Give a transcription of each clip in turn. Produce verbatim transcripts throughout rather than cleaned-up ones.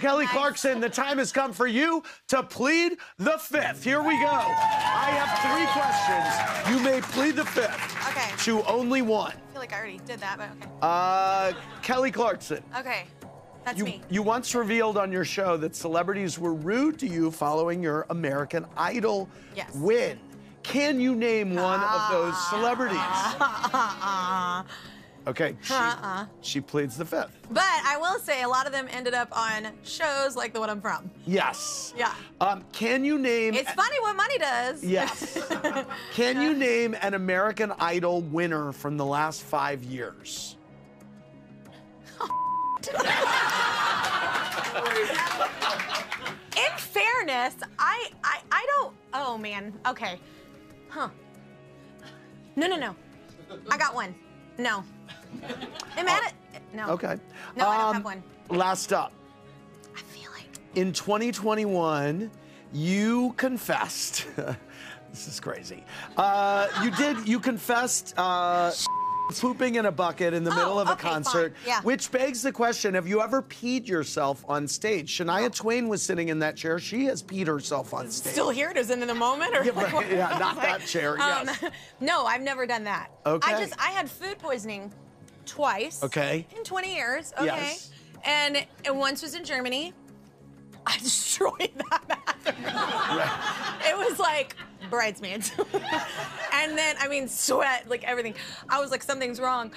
Kelly Clarkson, the time has come for you to plead the fifth. Here we go. I have three questions. You may plead the fifth. Okay. To only one. I feel like I already did that, but okay. Uh, Kelly Clarkson. Okay, that's you, me. You once revealed on your show that celebrities were rude to you following your American Idol yes. win. Can you name one uh, of those celebrities? Uh, uh, uh, uh. Okay, she, uh-uh. she pleads the fifth. But I will say a lot of them ended up on shows like the one I'm from. Yes. Yeah. Um, can you name... It's funny what money does. Yes. Can yeah. you name an American Idol winner from the last five years? Oh, in fairness, I, I, I don't... Oh, man. Okay. Huh. No, no, no. I got one. No. I'm uh, at it. No. Okay. No, um, I don't have one. Last up. I feel like... In twenty twenty-one, you confessed... this is crazy. Uh, you did... You confessed uh, pooping in a bucket in the oh, middle of okay, a concert, yeah. which begs the question, have you ever peed yourself on stage? Shania oh. Twain was sitting in that chair. She has peed herself on stage. Still here? Does it in the moment? Or yeah, like, right, yeah, not that chair, um, yes. No, I've never done that. Okay. I just... I had food poisoning... Twice. Okay. In twenty years. Okay. Yes. And, and once was in Germany. I destroyed that bathroom. Right. It was like Bridesmaids. And then, I mean, sweat, like everything. I was like, something's wrong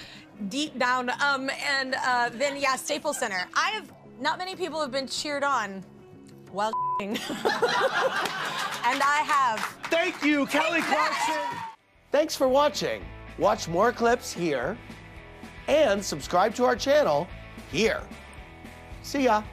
deep down. Um, and uh, then, yeah, Staples Center. I have, not many people have been cheered on while and I have. Thank you, Kelly Clarkson. Thanks for watching. Watch more clips here. And subscribe to our channel here. See ya.